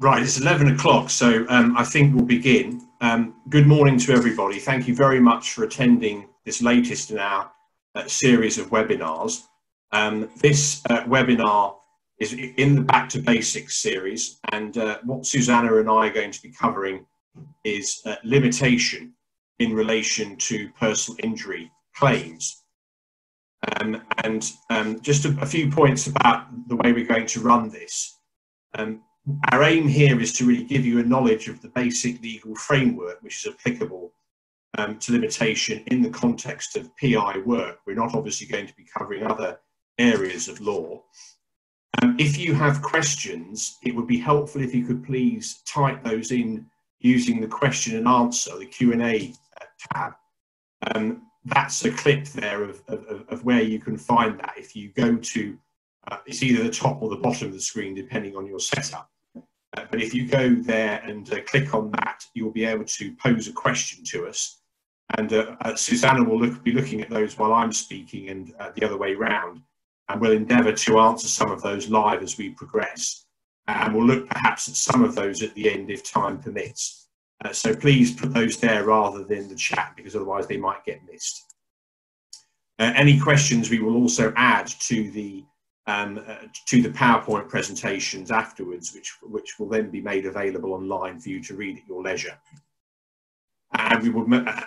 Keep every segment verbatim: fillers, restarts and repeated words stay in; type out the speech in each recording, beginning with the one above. Right, it's eleven o'clock, so um, I think we'll begin. Um, good morning to everybody. Thank you very much for attending this latest in our uh, series of webinars. Um, this uh, webinar is in the Back to Basics series, and uh, what Susannah and I are going to be covering is uh, limitation in relation to personal injury claims. Um, and um, just a, a few points about the way we're going to run this. Um, Our aim here is to really give you a knowledge of the basic legal framework which is applicable um, to limitation in the context of P I work. We're not obviously going to be covering other areas of law. Um, if you have questions, it would be helpful if you could please type those in using the question and answer, the Q and A tab. Um, that's a clip there of, of, of where you can find that. If you go to, uh, it's either the top or the bottom of the screen depending on your setup. Uh, but if you go there and uh, click on that, you'll be able to pose a question to us, and uh, uh, Susannah will look, be looking at those while I'm speaking, and uh, the other way round, and we'll endeavour to answer some of those live as we progress, and we'll look perhaps at some of those at the end if time permits. Uh, so please put those there rather than the chat, because otherwise they might get missed. Uh, any questions we will also add to the Um, uh, to the PowerPoint presentations afterwards, which, which will then be made available online for you to read at your leisure. And we will,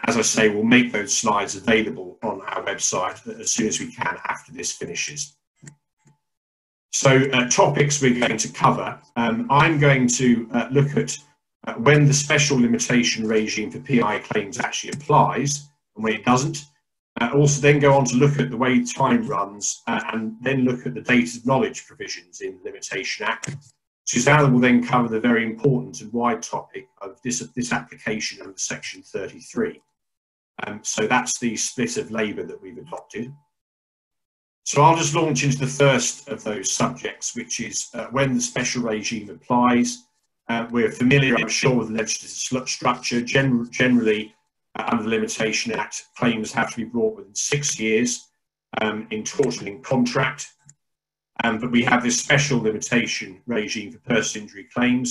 as I say, we'll make those slides available on our website as soon as we can after this finishes. So uh, topics we're going to cover. Um, I'm going to uh, look at uh, when the special limitation regime for P I claims actually applies and when it doesn't. Uh, also then go on to look at the way time runs, uh, and then look at the dated knowledge provisions in the Limitation Act. Susannah will then cover the very important and wide topic of this, this application under Section thirty-three. Um, so that's the split of labour that we've adopted. So I'll just launch into the first of those subjects, which is uh, when the special regime applies. Uh, we're familiar, I'm sure, with the legislative structure. Gen generally, Uh, under the Limitation Act, claims have to be brought within six years um, in totaling contract. Um, but we have this special limitation regime for personal injury claims,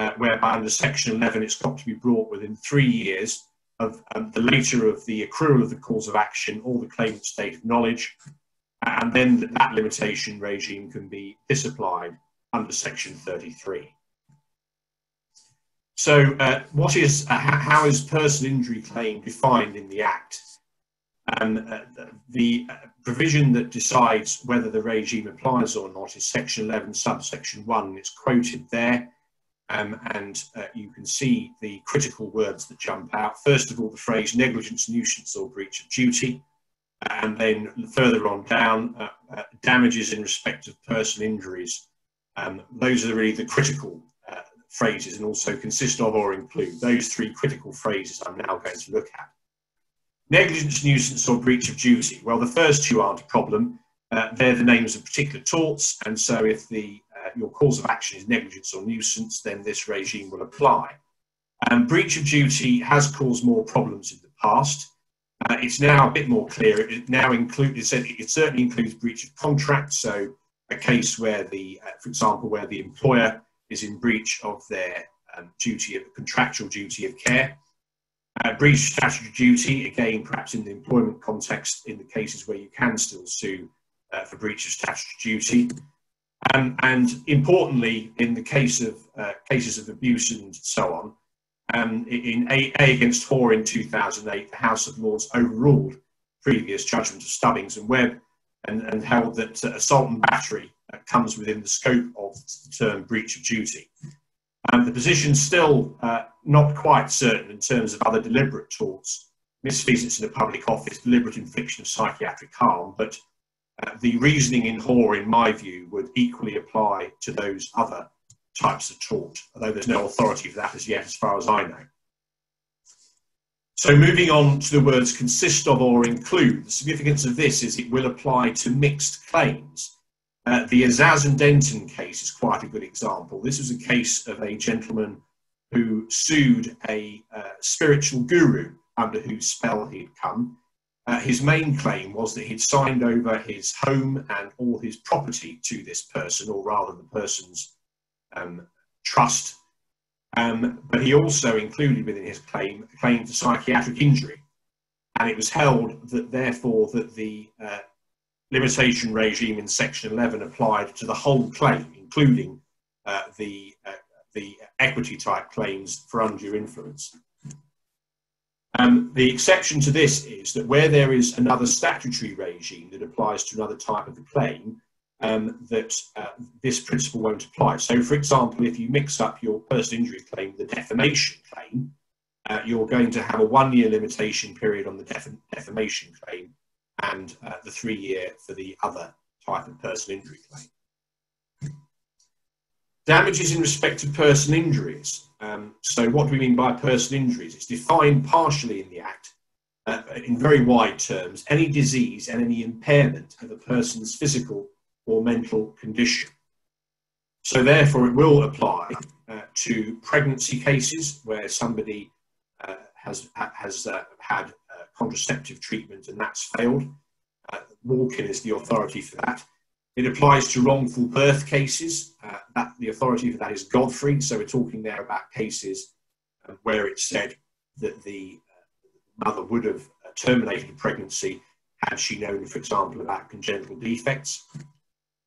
uh, whereby under Section eleven, it's got to be brought within three years of um, the later of the accrual of the cause of action or the claimant's state of knowledge. And then that, that limitation regime can be disapplied under Section thirty-three. So uh, what is, uh, how is personal injury claim defined in the Act? Um, uh, the uh, provision that decides whether the regime applies or not is Section eleven, subsection one, and it's quoted there. Um, and uh, you can see the critical words that jump out. First of all, the phrase negligence, nuisance or breach of duty. And then further on down, uh, uh, damages in respect of personal injuries. Um, those are really the critical phrases, and also consist of or include. Those three critical phrases I'm now going to look at. Negligence, nuisance or breach of duty. Well, the first two aren't a problem. Uh, they're the names of particular torts, and so if the, uh, your cause of action is negligence or nuisance, then this regime will apply. Um, breach of duty has caused more problems in the past. Uh, it's now a bit more clear. It now includes, it certainly includes breach of contract, so a case where the, uh, for example, where the employer is in breach of their um, duty of contractual duty of care. Uh, breach of statutory duty, again, perhaps in the employment context, in the cases where you can still sue uh, for breach of statutory duty. Um, and importantly, in the case of uh, cases of abuse and so on, um, in A, A against Hoare in two thousand eight, the House of Lords overruled previous judgment of Stubbings and Webb, and, and held that uh, assault and battery that comes within the scope of the term breach of duty. And the position's still uh, not quite certain in terms of other deliberate torts, misfeasance in a public office, deliberate infliction of psychiatric harm, but uh, the reasoning in Hoare, in my view, would equally apply to those other types of tort, although there's no authority for that as yet, as far as I know. So moving on to the words consist of or include, the significance of this is it will apply to mixed claims. Uh, the Azaz and Denton case is quite a good example. This was a case of a gentleman who sued a uh, spiritual guru under whose spell he'd come. Uh, his main claim was that he'd signed over his home and all his property to this person, or rather the person's um, trust, um, but he also included within his claim a claim for psychiatric injury, and it was held that therefore that the uh, limitation regime in section eleven applied to the whole claim, including uh, the uh, the equity type claims for undue influence. Um, the exception to this is that where there is another statutory regime that applies to another type of the claim, um, that uh, this principle won't apply. So, for example, if you mix up your personal injury claim with the defamation claim, uh, you're going to have a one-year limitation period on the def defamation claim and uh, the three-year for the other type of personal injury claim. Damages in respect to personal injuries. Um, so what do we mean by personal injuries? It's defined partially in the Act, uh, in very wide terms, any disease and any impairment of a person's physical or mental condition. So therefore it will apply uh, to pregnancy cases where somebody uh, has, has uh, had uh, contraceptive treatment and that's failed. Uh, Walkin is the authority for that. It applies to wrongful birth cases, uh, that the authority for that is Godfrey, so we're talking there about cases uh, where it's said that the uh, mother would have uh, terminated a pregnancy had she known, for example, about congenital defects.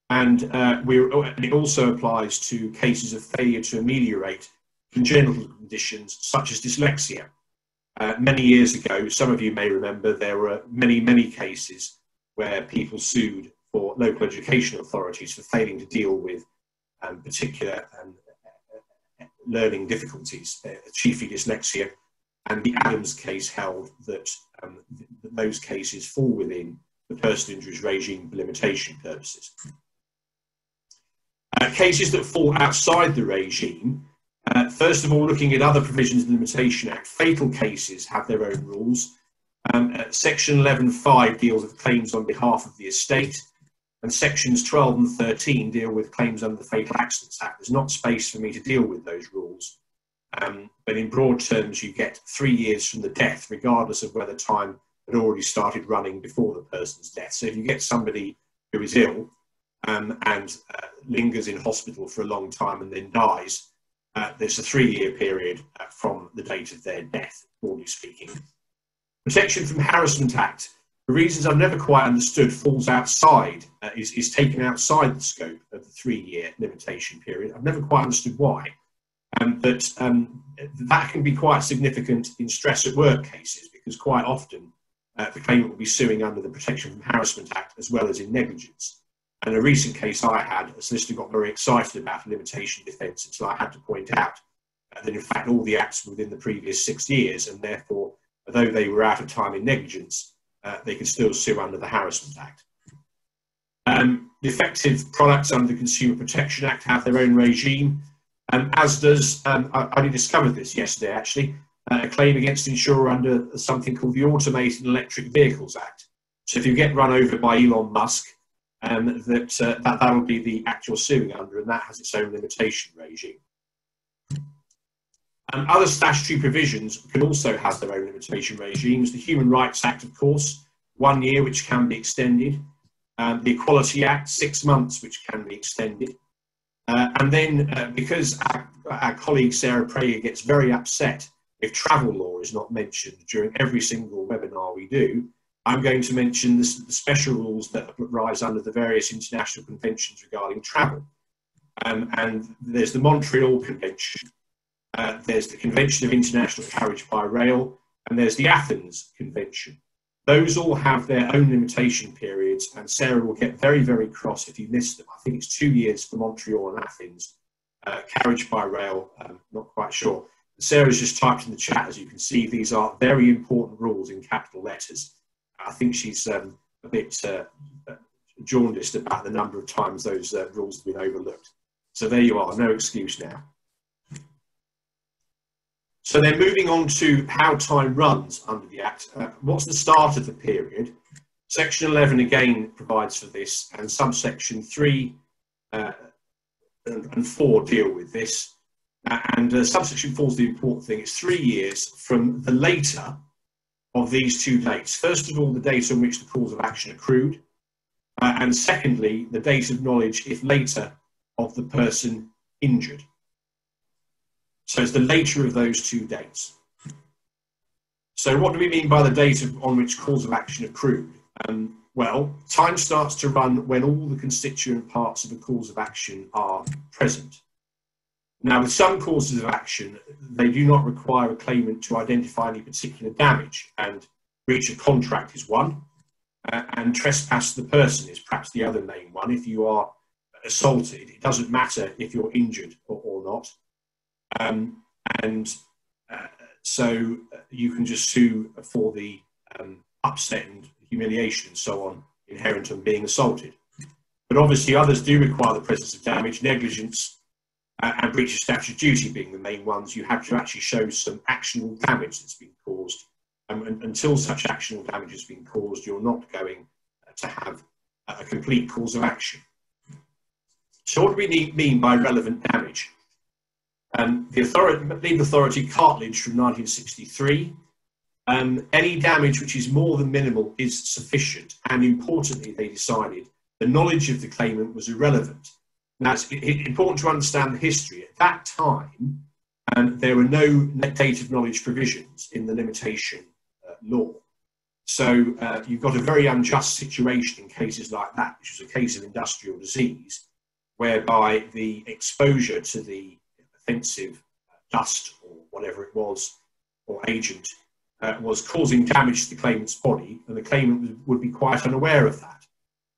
And, uh, we're, and it also applies to cases of failure to ameliorate congenital conditions such as dyslexia. Uh, many years ago, some of you may remember, there were many, many cases where people sued for local education authorities for failing to deal with um, particular um, learning difficulties, uh, chiefly dyslexia, and the Adams case held that, um, th that those cases fall within the personal injuries regime for limitation purposes. Uh, cases that fall outside the regime, uh, first of all, looking at other provisions of the Limitation Act, fatal cases have their own rules. Um, uh, Section eleven point five deals with claims on behalf of the estate, and sections twelve and thirteen deal with claims under the Fatal Accidents Act. There's not space for me to deal with those rules, um, but in broad terms you get three years from the death regardless of whether time had already started running before the person's death. So if you get somebody who is ill um, and uh, lingers in hospital for a long time and then dies, uh, there's a three-year period uh, from the date of their death, broadly speaking. Protection from Harassment Act, for reasons I've never quite understood, falls outside, uh, is, is taken outside the scope of the three-year limitation period. I've never quite understood why, um, but um, that can be quite significant in stress at work cases, because quite often uh, the claimant will be suing under the Protection from Harassment Act as well as in negligence. And a recent case I had, a solicitor got very excited about limitation defence until I had to point out uh, that in fact all the acts were within the previous six years and therefore, although they were out of time in negligence, uh, they can still sue under the Harassment Act. Um, defective products under the Consumer Protection Act have their own regime, um, as does, um, I only discovered this yesterday actually, uh, a claim against an insurer under something called the Automated Electric Vehicles Act. So if you get run over by Elon Musk, um, that, uh, that that'll be the act you're suing under, and that has its own limitation regime. And other statutory provisions can also have their own limitation regimes. The Human Rights Act, of course, one year, which can be extended. Um, the Equality Act, six months, which can be extended. Uh, and then, uh, because our, our colleague Sarah Prager gets very upset if travel law is not mentioned during every single webinar we do, I'm going to mention this, the special rules that arise under the various international conventions regarding travel. Um, and there's the Montreal Convention. Uh, there's the Convention of International Carriage by Rail, and there's the Athens Convention. Those all have their own limitation periods, and Sarah will get very, very cross if you miss them. I think it's two years for Montreal and Athens. Uh, carriage by rail, um, not quite sure. Sarah's just typed in the chat, as you can see, these are very important rules in capital letters. I think she's um, a bit uh, jaundiced about the number of times those uh, rules have been overlooked. So there you are, no excuse now. So then moving on to how time runs under the Act. Uh, what's the start of the period? Section eleven again provides for this, and subsection three uh, and, and four deal with this. Uh, and uh, subsection four is the important thing. It's three years from the later of these two dates. First of all, the date on which the cause of action accrued. Uh, and secondly, the date of knowledge, if later, of the person injured. So it's the later of those two dates. So what do we mean by the date on which cause of action accrued? Um, well, time starts to run when all the constituent parts of a cause of action are present. Now, with some causes of action, they do not require a claimant to identify any particular damage, and breach of contract is one, uh, and trespass to the person is perhaps the other main one. If you are assaulted, it doesn't matter if you're injured or, or not. Um, and uh, so you can just sue for the um, upset and humiliation and so on inherent in being assaulted. But obviously others do require the presence of damage, negligence, uh, and breach of statutory duty being the main ones. You have to actually show some actionable damage that's been caused. Um, and until such actionable damage has been caused, you're not going to have a complete cause of action. So what do we mean by relevant damage? Um, the authority, legal authority cartilage from nineteen sixty-three, um, any damage which is more than minimal is sufficient, and importantly they decided the knowledge of the claimant was irrelevant. Now it's important to understand the history. At that time um, there were no date of knowledge provisions in the limitation uh, law. So uh, you've got a very unjust situation in cases like that, which was a case of industrial disease, whereby the exposure to the offensive dust or whatever it was, or agent, uh, was causing damage to the claimant's body, and the claimant would be quite unaware of that.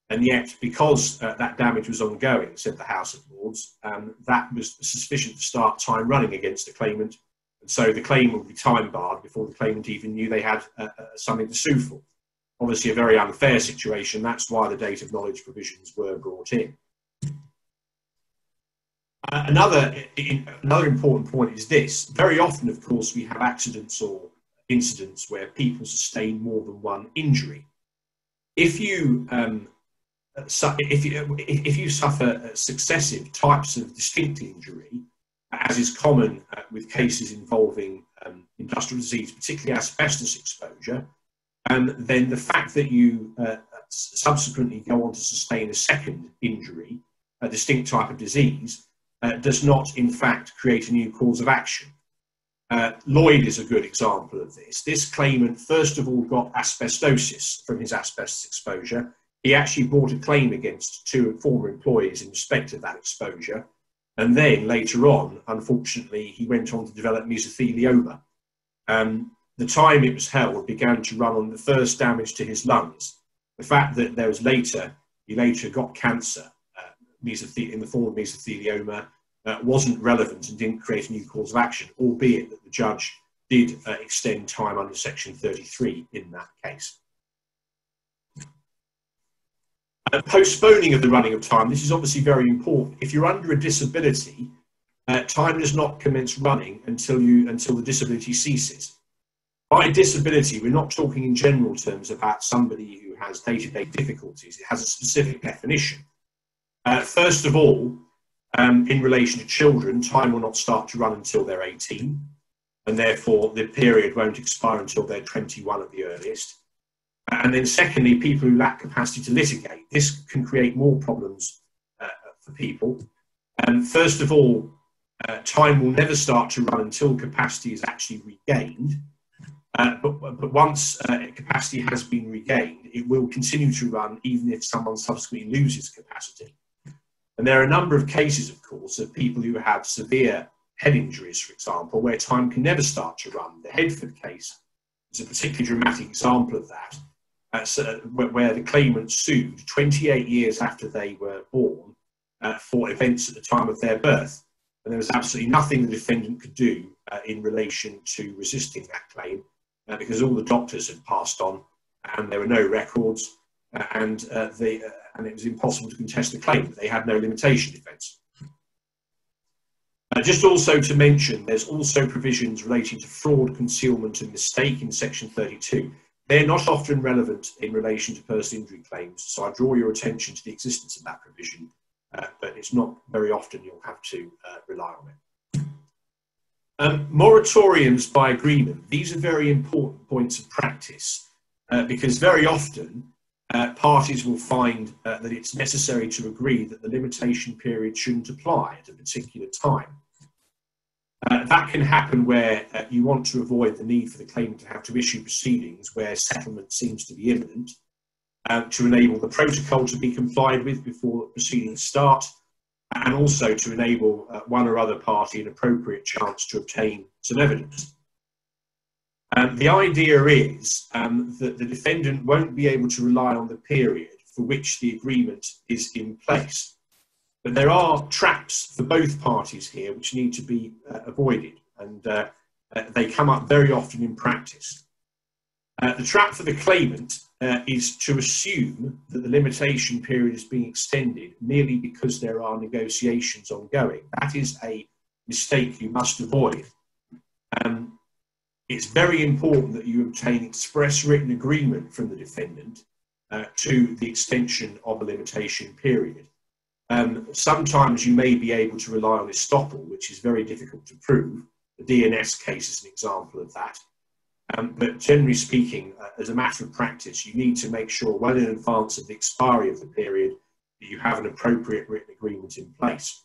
And yet, because uh, that damage was ongoing, said the House of Lords, um, that was sufficient to start time running against the claimant, and so the claim would be time barred before the claimant even knew they had uh, uh, something to sue for. Obviously a very unfair situation. That's why the date of knowledge provisions were brought in. Uh, another, in, another important point is this. Very often, of course, we have accidents or incidents where people sustain more than one injury. If you, um, su if you, if you suffer successive types of distinct injury, as is common uh, with cases involving um, industrial disease, particularly asbestos exposure, um, then the fact that you uh, subsequently go on to sustain a second injury, a distinct type of disease, Uh, does not in fact create a new cause of action. Uh, Lloyd is a good example of this. This claimant first of all got asbestosis from his asbestos exposure. He actually brought a claim against two former employees in respect of that exposure, and then later on, unfortunately, he went on to develop mesothelioma. Um, the time it was held began to run on the first damage to his lungs. The fact that there was later, he later got cancer in the form of mesothelioma uh, wasn't relevant and didn't create a new cause of action, albeit that the judge did uh, extend time under section thirty-three in that case. Uh, postponing of the running of time, this is obviously very important. If you're under a disability, uh, time does not commence running until, you, until the disability ceases. By disability, we're not talking in general terms about somebody who has day-to-day difficulties. It has a specific definition. Uh, first of all, um, in relation to children, time will not start to run until they're eighteen, and therefore the period won't expire until they're twenty-one at the earliest. And then secondly, people who lack capacity to litigate. This can create more problems uh, for people. Um, first of all, uh, time will never start to run until capacity is actually regained. Uh, but, but once uh, capacity has been regained, it will continue to run even if someone subsequently loses capacity. And there are a number of cases, of course, of people who have severe head injuries, for example, where time can never start to run. The Hedford case is a particularly dramatic example of that, uh, so, where the claimant sued twenty-eight years after they were born uh, for events at the time of their birth. And there was absolutely nothing the defendant could do uh, in relation to resisting that claim, uh, because all the doctors had passed on and there were no records. Uh, and, uh, the, uh, and it was impossible to contest the claim. They had no limitation defence. Uh, just also to mention, there's also provisions relating to fraud, concealment and mistake in section thirty-two. They're not often relevant in relation to personal injury claims, so I draw your attention to the existence of that provision, uh, but it's not very often you'll have to uh, rely on it. Um, moratoriums by agreement. These are very important points of practice, uh, because very often Uh, parties will find uh, that it's necessary to agree that the limitation period shouldn't apply at a particular time. Uh, that can happen where uh, you want to avoid the need for the claimant to have to issue proceedings where settlement seems to be imminent, uh, to enable the protocol to be complied with before proceedings start, and also to enable uh, one or other party an appropriate chance to obtain some evidence. Um, the idea is um, that the defendant won't be able to rely on the period for which the agreement is in place. But there are traps for both parties here which need to be uh, avoided, and uh, uh, they come up very often in practice. Uh, the trap for the claimant uh, is to assume that the limitation period is being extended merely because there are negotiations ongoing. That is a mistake you must avoid. Um, it's very important that you obtain express written agreement from the defendant uh, to the extension of a limitation period. Um, sometimes you may be able to rely on estoppel, which is very difficult to prove. The D N S case is an example of that. Um, but generally speaking, uh, as a matter of practice, you need to make sure well in advance of the expiry of the period that you have an appropriate written agreement in place.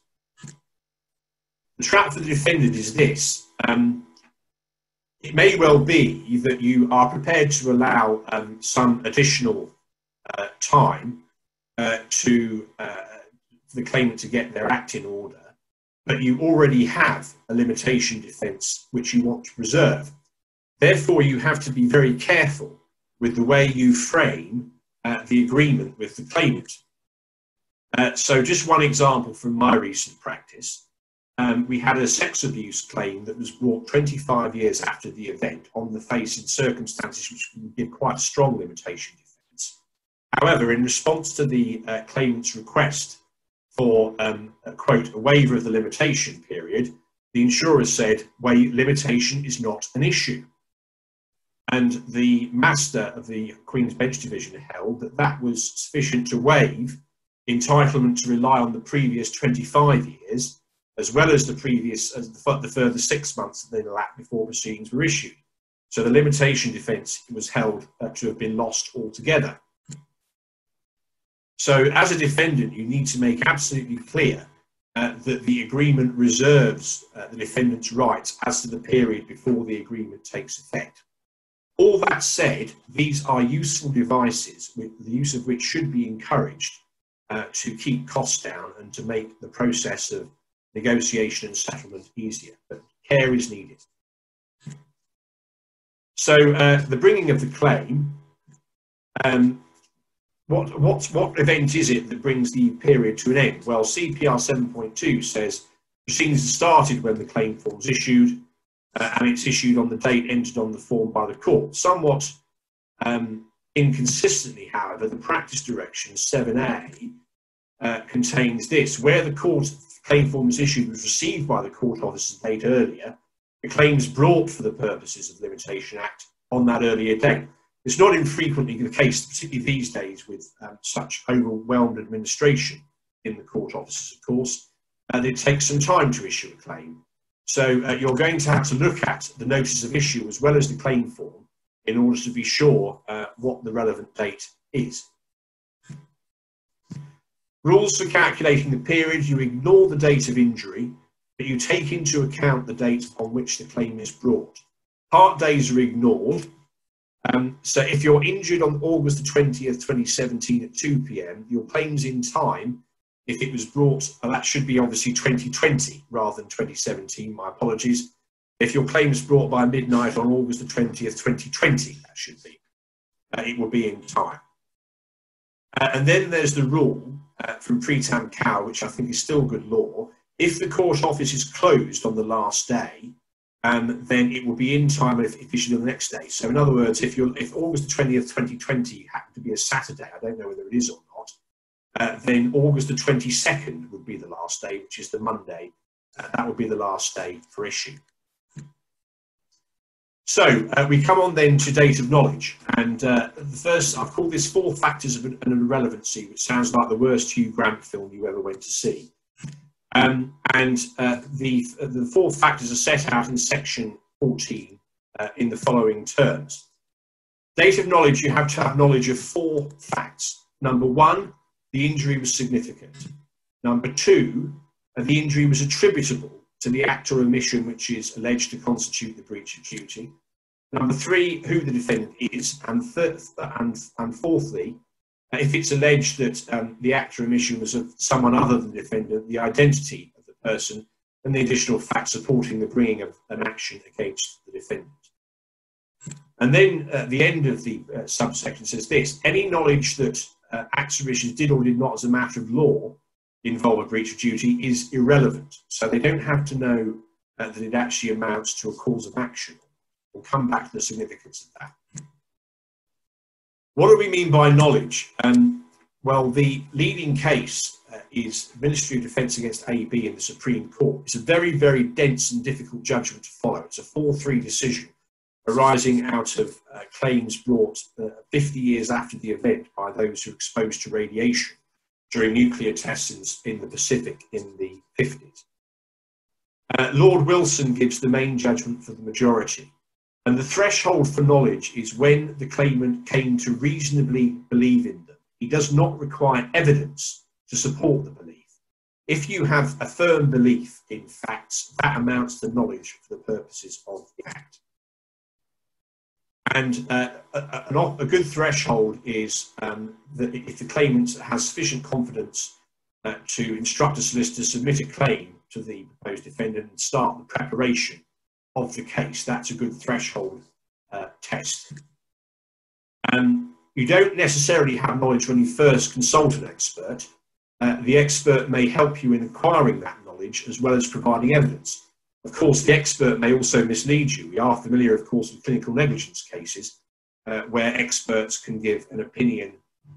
The trap for the defendant is this. Um, it may well be that you are prepared to allow um, some additional uh, time uh, to uh, the claimant to get their act in order, but you already have a limitation defence which you want to preserve. Therefore, you have to be very careful with the way you frame uh, the agreement with the claimant. Uh, so just one example from my recent practice, um, we had a sex abuse claim that was brought twenty-five years after the event on the face in circumstances which would give quite a strong limitation defence. However, in response to the uh, claimant's request for, um, a, quote, a waiver of the limitation period, the insurer said, well, limitation is not an issue. And the master of the Queen's Bench Division held that that was sufficient to waive entitlement to rely on the previous twenty-five years, as well as the previous, as the, the further six months that they'd elapsed before proceedings were issued. So the limitation defence was held uh, to have been lost altogether. So as a defendant, you need to make absolutely clear uh, that the agreement reserves uh, the defendant's rights as to the period before the agreement takes effect. All that said, these are useful devices, with the use of which should be encouraged uh, to keep costs down and to make the process of negotiation and settlement easier, but care is needed. So uh, the bringing of the claim, um, What, what, what event is it that brings the period to an end? Well, C P R seven point two says proceedings started when the claim form is issued uh, and it's issued on the date entered on the form by the court. Somewhat um, inconsistently, however, the practice direction seven A uh, contains this. Where the court claim form is issued was received by the court officer's date earlier, the claims brought for the purposes of the Limitation Act on that earlier date. It's not infrequently the case, particularly these days, with um, such overwhelmed administration in the court offices, of course, and it takes some time to issue a claim. So uh, you're going to have to look at the notice of issue as well as the claim form in order to be sure uh, what the relevant date is. Rules for calculating the period. You ignore the date of injury, but you take into account the date on which the claim is brought. Part days are ignored. Um, so if you're injured on August the twentieth, twenty seventeen at two p m, your claim's in time. If it was brought, well, that should be obviously twenty twenty rather than twenty seventeen, my apologies. If your claim's brought by midnight on August the twentieth, twenty twenty, that should be. Uh, it will be in time. Uh, and then there's the rule uh, from Pretty Cow, which I think is still good law. If the court office is closed on the last day, Um, then it will be in time if, if issued on the next day. So in other words, if, you're, if August the twentieth, twenty twenty happened to be a Saturday, I don't know whether it is or not, uh, then August the twenty-second would be the last day, which is the Monday. Uh, that would be the last day for issue. So uh, we come on then to date of knowledge. And uh, the first, I've called this four factors of an irrelevancy, which sounds like the worst Hugh Grant film you ever went to see. Um, and uh, the, the four factors are set out in section fourteen uh, in the following terms. Date of knowledge, you have to have knowledge of four facts. Number one, the injury was significant. Number two, the injury was attributable to the act or omission which is alleged to constitute the breach of duty. Number three, who the defendant is, and, and, and fourthly, if it's alleged that um, the act or omission was of someone other than the defendant, the identity of the person, and the additional fact supporting the bringing of an action against the defendant. And then at the end of the uh, subsection says this: any knowledge that uh, acts or omissions did or did not as a matter of law involve a breach of duty is irrelevant. So they don't have to know uh, that it actually amounts to a cause of action. We'll come back to the significance of that. What do we mean by knowledge? Um, well, the leading case uh, is Ministry of Defence against A B in the Supreme Court. It's a very, very dense and difficult judgment to follow. It's a four three decision arising out of uh, claims brought uh, fifty years after the event by those who were exposed to radiation during nuclear tests in the Pacific in the fifties. Uh, Lord Wilson gives the main judgment for the majority. And the threshold for knowledge is when the claimant came to reasonably believe in them. He does not require evidence to support the belief. If you have a firm belief in facts, that amounts to knowledge for the purposes of the Act. And uh, a, a, a good threshold is um, that if the claimant has sufficient confidence uh, to instruct a solicitor to submit a claim to the proposed defendant and start the preparation of the case. That's a good threshold uh, test. Um, you don't necessarily have knowledge when you first consult an expert. Uh, the expert may help you in acquiring that knowledge as well as providing evidence. Of course, the expert may also mislead you. We are familiar, of course, with clinical negligence cases uh, where experts can give an opinion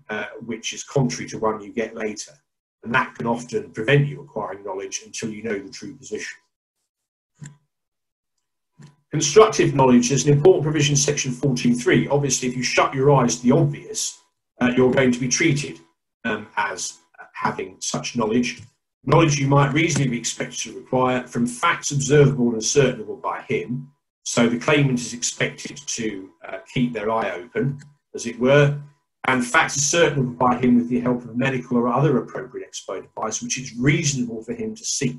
uh, which is contrary to one you get later. And that can often prevent you acquiring knowledge until you know the true position. Constructive knowledge is an important provision in section fourteen three. Obviously, if you shut your eyes to the obvious, uh, you're going to be treated um, as having such knowledge. Knowledge you might reasonably be expected to require from facts observable and ascertainable by him. So the claimant is expected to uh, keep their eye open, as it were, and facts ascertainable by him with the help of medical or other appropriate expert advice, which is reasonable for him to seek.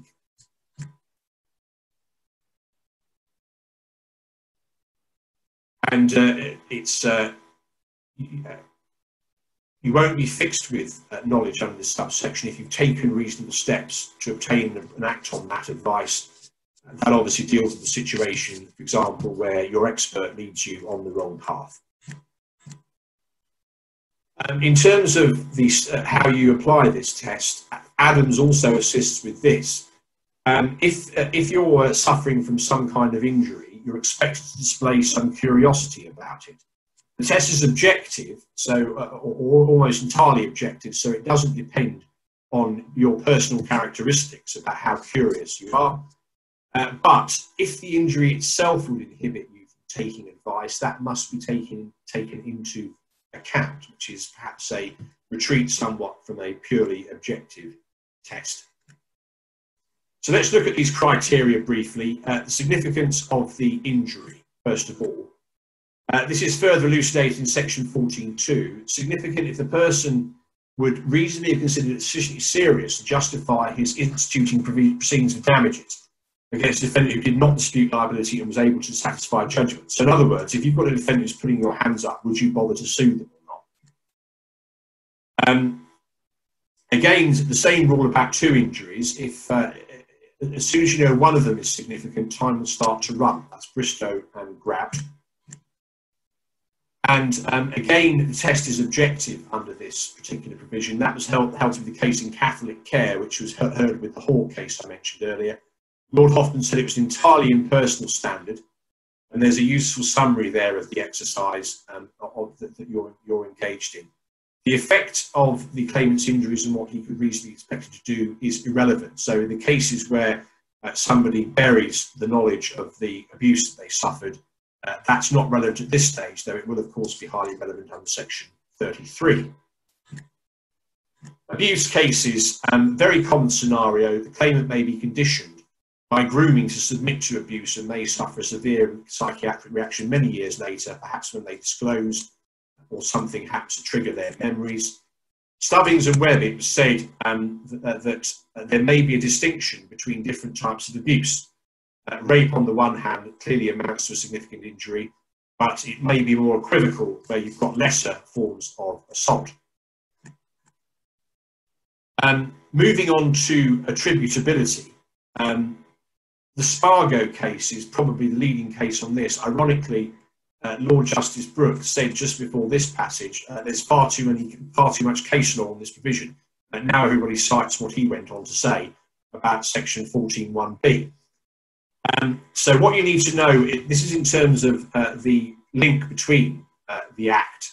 And uh, it's, uh, you won't be fixed with uh, knowledge under this subsection if you've taken reasonable steps to obtain and act on that advice. And that obviously deals with the situation, for example, where your expert leads you on the wrong path. Um, in terms of this, uh, how you apply this test, Adams also assists with this. Um, if, uh, if you're uh, suffering from some kind of injury, you're expected to display some curiosity about it. The test is objective, so uh, or, or almost entirely objective, so it doesn't depend on your personal characteristics about how curious you are. Uh, but if the injury itself would inhibit you from taking advice, that must be taken, taken into account, which is perhaps a retreat somewhat from a purely objective test. So let's look at these criteria briefly. Uh, the significance of the injury, first of all. Uh, this is further elucidated in section fourteen two. Significant if the person would reasonably have considered it sufficiently serious to justify his instituting proceedings for damages against a defendant who did not dispute liability and was able to satisfy judgment. So in other words, if you've got a defendant who's putting your hands up, would you bother to sue them or not? Um, again, the same rule about two injuries. If uh, As soon as you know one of them is significant, time will start to run. That's Bristow and Grab. And um, again, the test is objective under this particular provision. That was held, held to be the case in Catholic Care, which was heard with the Hall case I mentioned earlier. Lord Hoffman said it was an entirely impersonal standard, and there's a useful summary there of the exercise um, of the, that you're, you're engaged in. The effect of the claimant's injuries and what he could reasonably expect to do is irrelevant. So in the cases where uh, somebody buries the knowledge of the abuse that they suffered, uh, that's not relevant at this stage, though it will of course be highly relevant under section thirty-three. Abuse cases, um, very common scenario, the claimant may be conditioned by grooming to submit to abuse and may suffer a severe psychiatric reaction many years later, perhaps when they disclose, or something happens to trigger their memories. Stubbings and Webb, it was said um, th uh, that uh, there may be a distinction between different types of abuse. Uh, rape, on the one hand, clearly amounts to a significant injury, but it may be more equivocal where you've got lesser forms of assault. Um, moving on to attributability, um, the Spargo case is probably the leading case on this. Ironically, uh, Lord Justice Brooke said just before this passage, uh, there's far too many, far too much case law on this provision, and now everybody cites what he went on to say about section fourteen one B. Um, so what you need to know, it, this is in terms of uh, the link between uh, the Act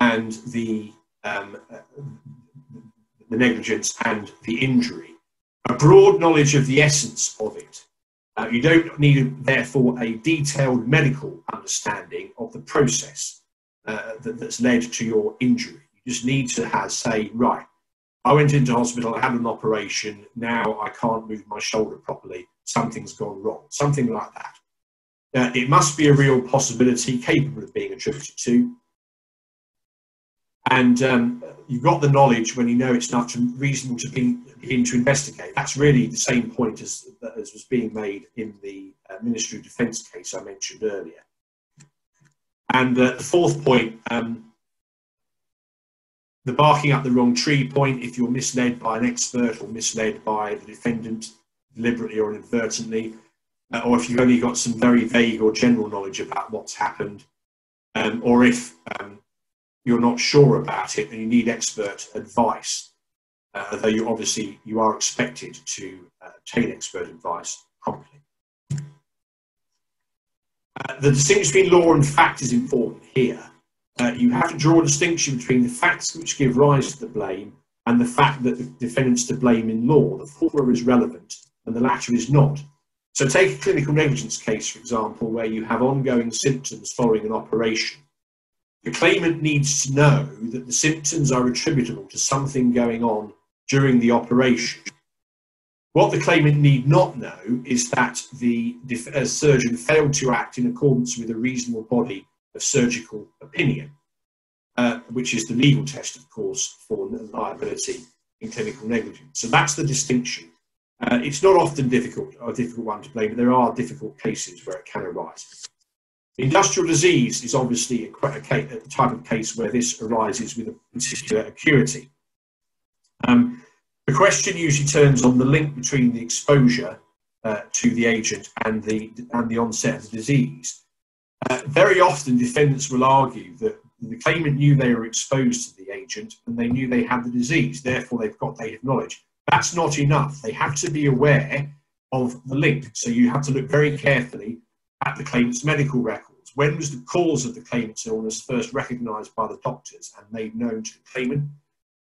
and the um, uh, the negligence and the injury, a broad knowledge of the essence of it. Uh, you don't need, therefore, a detailed medical understanding of the process uh, that, that's led to your injury. You just need to have, say, right, I went into hospital, I had an operation, now I can't move my shoulder properly, something's gone wrong, something like that. Uh, it must be a real possibility capable of being attributed to. And um, you've got the knowledge when you know it's not reasonable to be, begin to investigate. That's really the same point as, as was being made in the uh, Ministry of Defence case I mentioned earlier. And uh, the fourth point, um, the barking up the wrong tree point, if you're misled by an expert or misled by the defendant deliberately or inadvertently, uh, or if you've only got some very vague or general knowledge about what's happened, um, or if um, you're not sure about it and you need expert advice, uh, though you obviously you are expected to uh, obtain expert advice promptly. Uh, the distinction between law and fact is important here. Uh, you have to draw a distinction between the facts which give rise to the blame and the fact that the defendant's to blame in law. The former is relevant and the latter is not. So take a clinical negligence case, for example, where you have ongoing symptoms following an operation. The claimant needs to know that the symptoms are attributable to something going on during the operation. What the claimant need not know is that the surgeon failed to act in accordance with a reasonable body of surgical opinion, uh, which is the legal test, of course, for liability in clinical negligence. So that's the distinction. Uh, it's not often difficult, a difficult one to blame, but there are difficult cases where it can arise. Industrial disease is obviously a, a, case, a type of case where this arises with a particular acuity. Um, the question usually turns on the link between the exposure uh, to the agent and the, and the onset of the disease. Uh, very often defendants will argue that the claimant knew they were exposed to the agent and they knew they had the disease, therefore they've got native knowledge. That's not enough. They have to be aware of the link. So you have to look very carefully at the claimant's medical records. When was the cause of the claimant's illness first recognised by the doctors and made known to the claimant?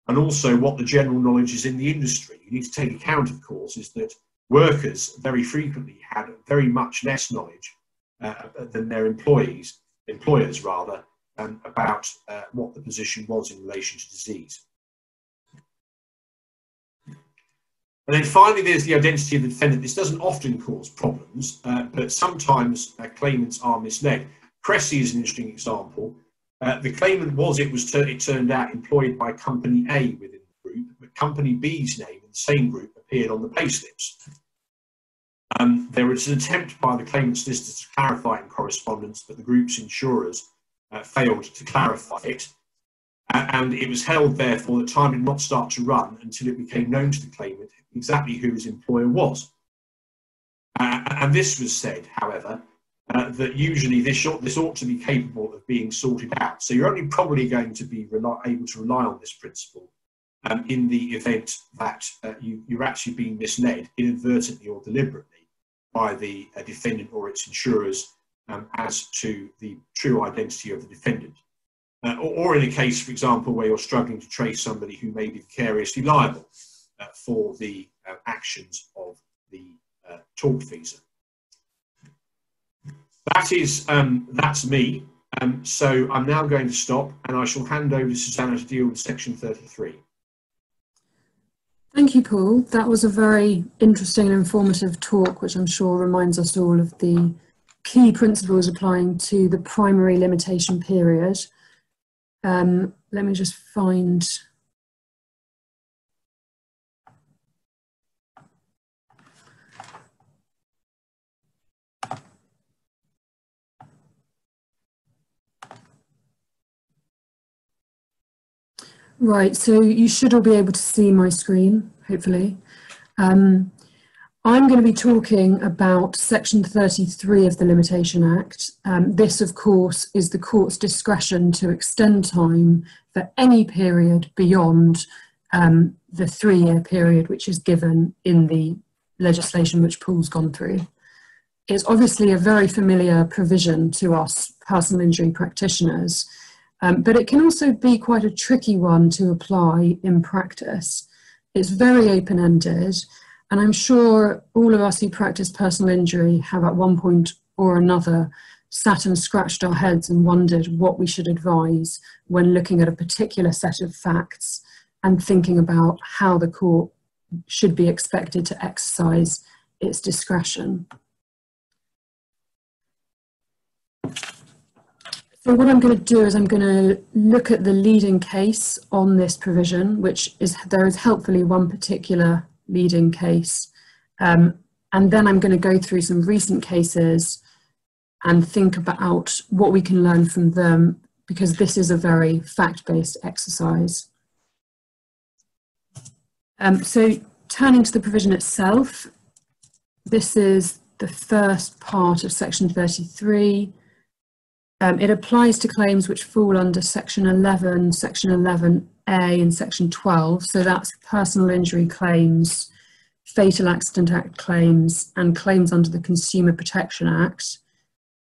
And also what the general knowledge is in the industry. You need to take account, of course, is that workers very frequently had very much less knowledge uh, than their employees, employers rather, um, about uh, what the position was in relation to disease. And then finally, there's the identity of the defendant. This doesn't often cause problems, uh, but sometimes uh, claimants are misled. Cressy is an interesting example. Uh, the claimant was, it was it turned out, employed by Company A within the group, but Company B's name in the same group appeared on the payslips. Um, there was an attempt by the claimant's solicitor to clarify in correspondence, but the group's insurers uh, failed to clarify it. And it was held, therefore, that time did not start to run until it became known to the claimant exactly who his employer was. Uh, and this was said, however, uh, that usually this ought, this ought to be capable of being sorted out. So you're only probably going to be rely, able to rely on this principle um, in the event that uh, you, you're actually being misled inadvertently or deliberately by the uh, defendant or its insurers um, as to the true identity of the defendant. Uh, or, or in a case, for example, where you're struggling to trace somebody who may be vicariously liable uh, for the uh, actions of the uh, tortfeasor. That is, um, that's me. Um, so I'm now going to stop and I shall hand over to Susannah to deal with section thirty-three. Thank you, Paul. That was a very interesting and informative talk, which I'm sure reminds us all of the key principles applying to the primary limitation period. Um, let me just find Right, so you should all be able to see my screen, hopefully. Um, I'm going to be talking about Section thirty-three of the Limitation Act. Um, this, of course, is the court's discretion to extend time for any period beyond um, the three-year period which is given in the legislation which Paul's gone through. It's obviously a very familiar provision to us personal injury practitioners, um, but it can also be quite a tricky one to apply in practice. It's very open-ended, and I'm sure all of us who practice personal injury have at one point or another sat and scratched our heads and wondered what we should advise when looking at a particular set of facts and thinking about how the court should be expected to exercise its discretion. So what I'm going to do is I'm going to look at the leading case on this provision, which is, there is helpfully one particular leading case, um, and then I'm going to go through some recent cases and think about what we can learn from them, because this is a very fact-based exercise. Um, so turning to the provision itself, this is the first part of Section thirty-three. Um, it applies to claims which fall under Section eleven, Section eleven A and Section twelve, so that's personal injury claims, Fatal Accident Act claims and claims under the Consumer Protection Act.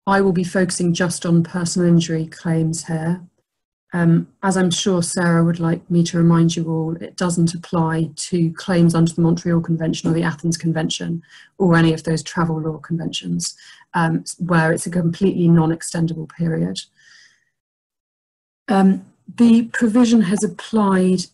I will be focusing just on personal injury claims here. Um, as I'm sure Sarah would like me to remind you all, it doesn't apply to claims under the Montreal Convention or the Athens Convention or any of those travel law conventions, um, where it's a completely non-extendable period. Um, the provision has applied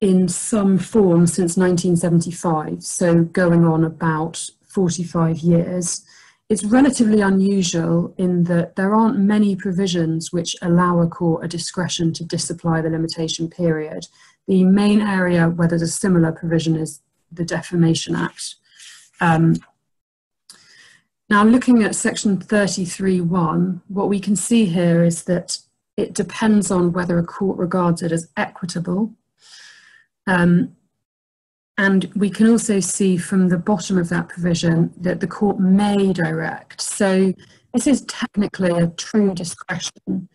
in some form since nineteen seventy-five, so going on about forty-five years. It's relatively unusual in that there aren't many provisions which allow a court a discretion to disapply the limitation period. The main area where there's a similar provision is the Defamation Act. Um, now, looking at Section thirty-three point one, what we can see here is that it depends on whether a court regards it as equitable. Um, And we can also see from the bottom of that provision that the court may direct. So this is technically a true discretion.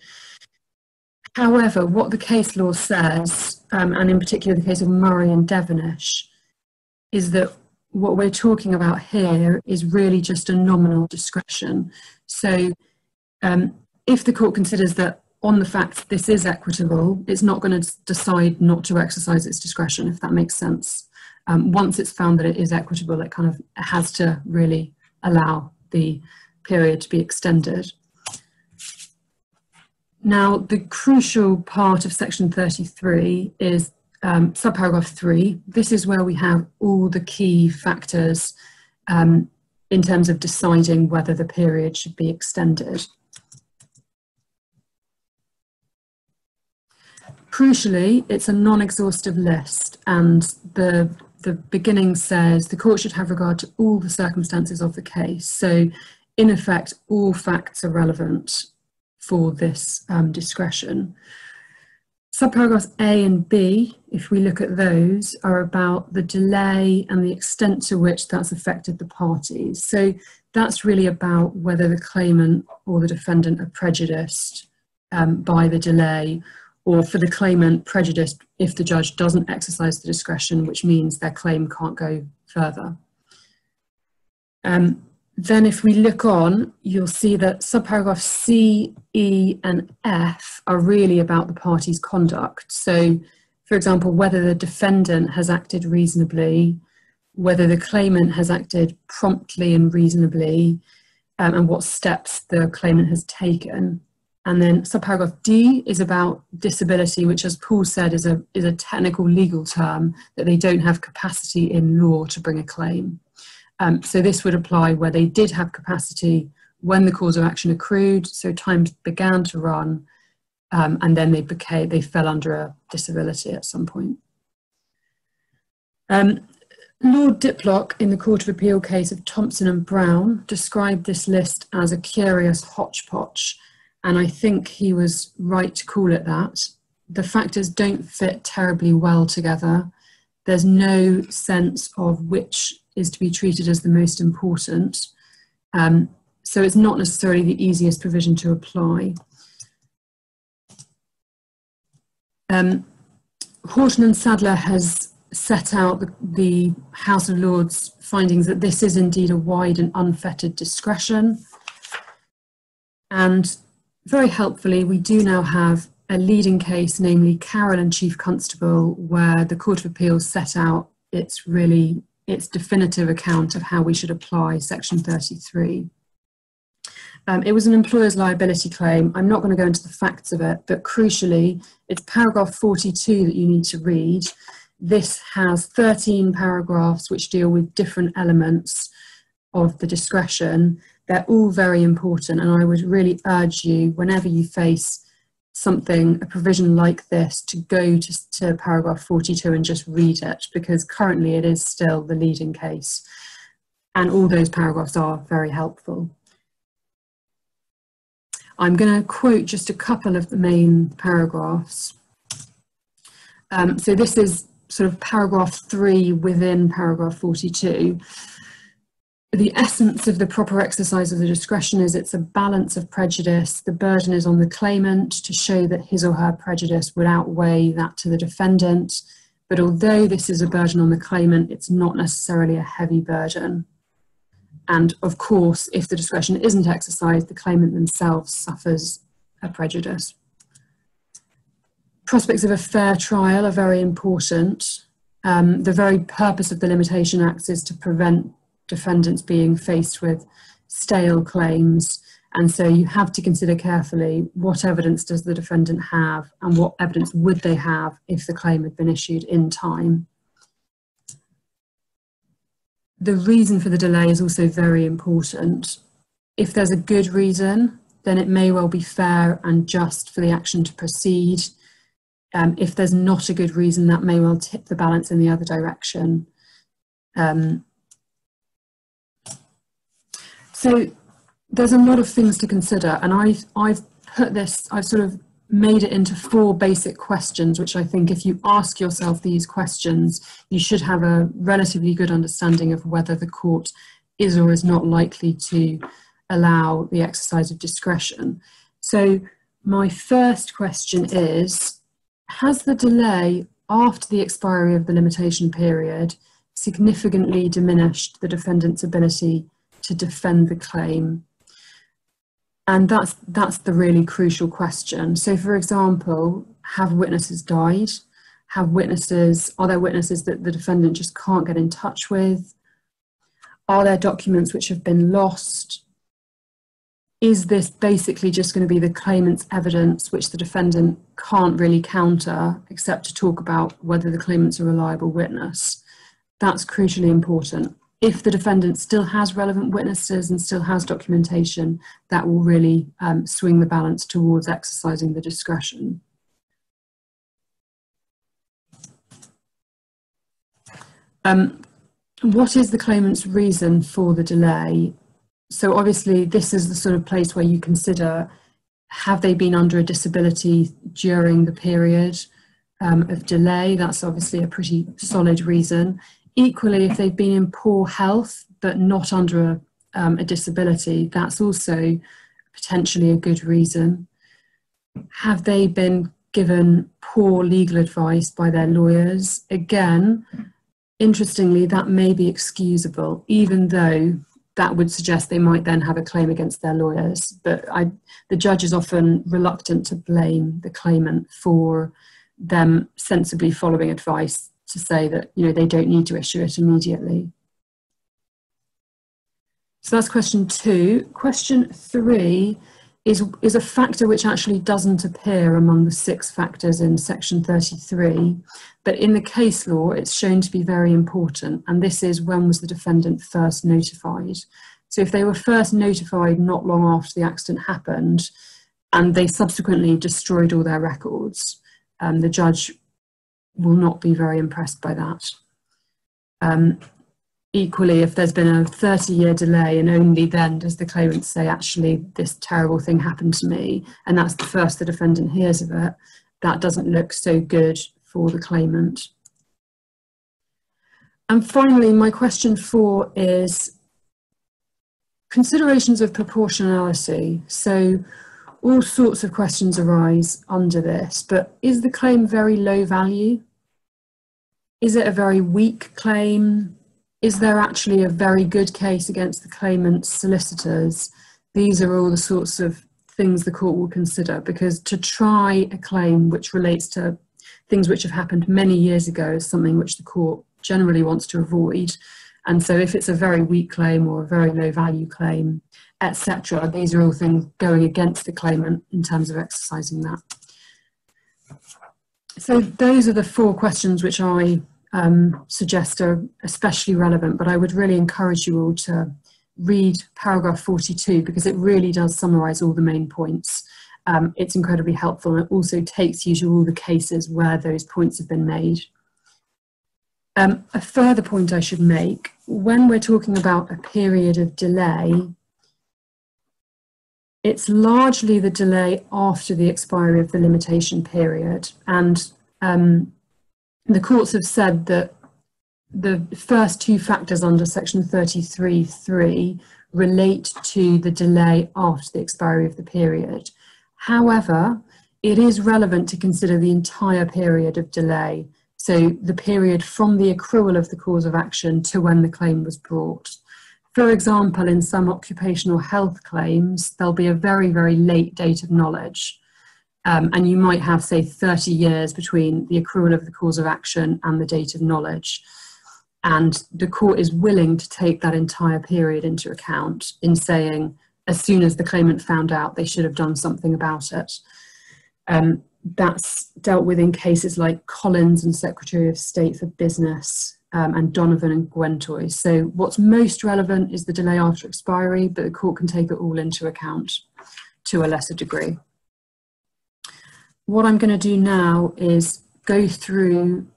However, what the case law says, um, and in particular the case of Murray and Devonish, is that what we're talking about here is really just a nominal discretion. So um, if the court considers that on the facts this is equitable, it's not going to decide not to exercise its discretion, if that makes sense. Um, once it's found that it is equitable, it kind of has to really allow the period to be extended. Now, the crucial part of Section thirty-three is um, subparagraph three. This is where we have all the key factors um, in terms of deciding whether the period should be extended. Crucially, it's a non-exhaustive list, and the The beginning says the court should have regard to all the circumstances of the case. So in effect, all facts are relevant for this um, discretion. Subparagraphs A and B, if we look at those, are about the delay and the extent to which that's affected the parties. So that's really about whether the claimant or the defendant are prejudiced um, by the delay, or for the claimant, prejudiced if the judge doesn't exercise the discretion, which means their claim can't go further. Um, then if we look on, you'll see that subparagraphs C, E and F are really about the party's conduct. So, for example, whether the defendant has acted reasonably, whether the claimant has acted promptly and reasonably, um, and what steps the claimant has taken. And then subparagraph D is about disability, which, as Paul said, is a, is a technical legal term that they don't have capacity in law to bring a claim. Um, so this would apply where they did have capacity when the cause of action accrued, so time began to run, um, and then they, became, they fell under a disability at some point. Um, Lord Diplock, in the Court of Appeal case of Thompson and Brown, described this list as a curious hodgepodge. And I think he was right to call it that. the factors don't fit terribly well together. There's no sense of which is to be treated as the most important. Um, so it's not necessarily the easiest provision to apply. Um, Horton and Sadler has set out the, the House of Lords findings that this is indeed a wide and unfettered discretion. And very helpfully, we do now have a leading case, namely Carroll and Chief Constable, where the Court of Appeals set out its really, its definitive account of how we should apply Section thirty-three. Um, it was an employer's liability claim. I'm not going to go into the facts of it, but crucially, it's paragraph forty-two that you need to read. This has thirteen paragraphs which deal with different elements of the discretion. They're all very important, and I would really urge you, whenever you face something, a provision like this, to go to, to paragraph forty-two and just read it, because currently it is still the leading case, and all those paragraphs are very helpful. I'm going to quote just a couple of the main paragraphs. Um, so this is sort of paragraph three within paragraph forty-two. The essence of the proper exercise of the discretion is it's a balance of prejudice. The burden is on the claimant to show that his or her prejudice would outweigh that to the defendant. But although this is a burden on the claimant, it's not necessarily a heavy burden. And of course, if the discretion isn't exercised, the claimant themselves suffers a prejudice. Prospects of a fair trial are very important. Um, the very purpose of the Limitation Act is to prevent defendants being faced with stale claims, and so you have to consider carefully what evidence does the defendant have and what evidence would they have if the claim had been issued in time. The reason for the delay is also very important. If there's a good reason, then it may well be fair and just for the action to proceed. Um, if there's not a good reason, that may well tip the balance in the other direction. Um, So there's a lot of things to consider, and I've, I've put this, I've sort of made it into four basic questions, which I think if you ask yourself these questions, you should have a relatively good understanding of whether the court is or is not likely to allow the exercise of discretion. So my first question is, has the delay after the expiry of the limitation period significantly diminished the defendant's ability to defend the claim? And that's that's the really crucial question. So for example, have witnesses died? Have witnesses, are there witnesses that the defendant just can't get in touch with? Are there documents which have been lost? Is this basically just going to be the claimant's evidence which the defendant can't really counter except to talk about whether the claimant's a reliable witness? That's crucially important. If the defendant still has relevant witnesses and still has documentation, that will really um, swing the balance towards exercising the discretion. Um, what is the claimant's reason for the delay? So obviously this is the sort of place where you consider, have they been under a disability during the period um, of delay? That's obviously a pretty solid reason. Equally, if they've been in poor health but not under a, um, a disability, that's also potentially a good reason. Have they been given poor legal advice by their lawyers? Again, interestingly, that may be excusable, even though that would suggest they might then have a claim against their lawyers. But I, the judge is often reluctant to blame the claimant for them sensibly following advice to say that, you know, they don't need to issue it immediately. So that's question two. Question three is, is a factor which actually doesn't appear among the six factors in section thirty-three, but in the case law it's shown to be very important, and this is, when was the defendant first notified? So if they were first notified not long after the accident happened and they subsequently destroyed all their records, um, the judge will not be very impressed by that. Um, equally, if there's been a thirty-year delay and only then does the claimant say, actually, this terrible thing happened to me, and that's the first the defendant hears of it, that doesn't look so good for the claimant. And finally, my question four is considerations of proportionality. So all sorts of questions arise under this, but is the claim very low value? Is it a very weak claim? Is there actually a very good case against the claimant's solicitors? These are all the sorts of things the court will consider, because to try a claim which relates to things which have happened many years ago is something which the court generally wants to avoid. And so if it's a very weak claim or a very low value claim, et cetera, these are all things going against the claimant in terms of exercising that. So those are the four questions which I um, suggest are especially relevant, but I would really encourage you all to read paragraph forty-two, because it really does summarise all the main points. Um, it's incredibly helpful, and it also takes you to all the cases where those points have been made. Um, a further point I should make, when we're talking about a period of delay, it's largely the delay after the expiry of the limitation period. And um, the courts have said that the first two factors under section thirty-three point three relate to the delay after the expiry of the period. However, it is relevant to consider the entire period of delay. So the period from the accrual of the cause of action to when the claim was brought. For example, in some occupational health claims, there'll be a very, very late date of knowledge. Um, and you might have, say, thirty years between the accrual of the cause of action and the date of knowledge. And the court is willing to take that entire period into account in saying, as soon as the claimant found out, they should have done something about it. Um, That's dealt with in cases like Collins and Secretary of State for Business um, and Donovan and Gwentoy. So what's most relevant is the delay after expiry, but the court can take it all into account to a lesser degree. What I'm going to do now is go through